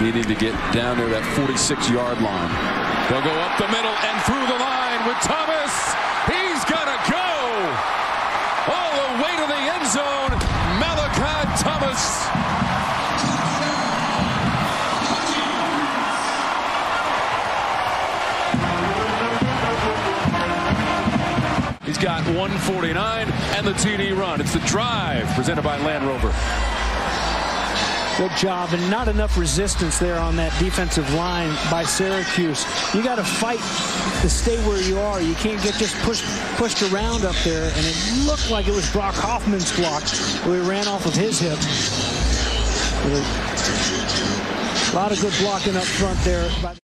needing to get down near that 46-yard line. They'll go up the middle and through the line with Thomas. He's got to go all the way to the end zone. Malachi Thomas. He's got 149 and the TD run. It's the drive presented by Land Rover. Good job, and not enough resistance there on that defensive line by Syracuse. You got to fight to stay where you are. You can't get just pushed around up there, and it looked like it was Brock Hoffman's block where he ran off of his hip. A lot of good blocking up front there.